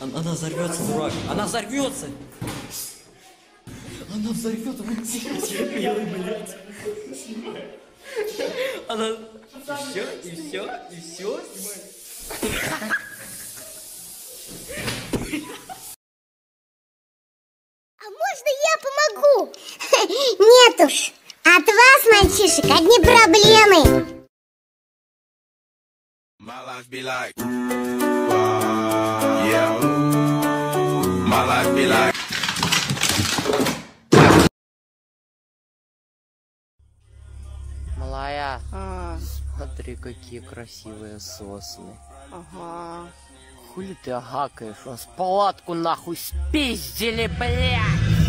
Она взорвется, дурак. Она взорвется. Она взорвет, белый, блядь. Она... И все. А можно я помогу? Нет уж. От вас, мальчишек, одни проблемы. My life be like... Yeah. My life be like... Малая, смотри, какие красивые сосны. Ага. Хули ты агакаешь? У нас палатку нахуй спиздили, блядь!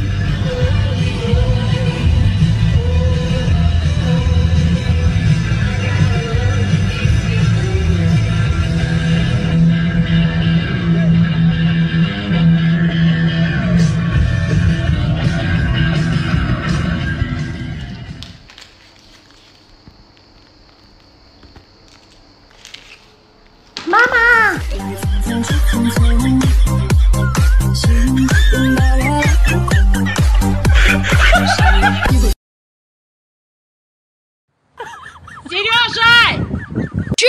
Сережа! Чё?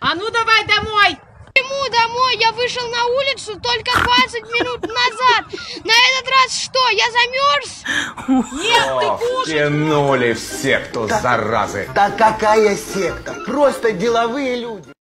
А ну давай домой! Почему домой? Я вышел на улицу только 20 минут назад. На этот раз что, я замерз? Нет, ты кушай! Тянули в секту, заразы! Да какая секта? Просто деловые люди!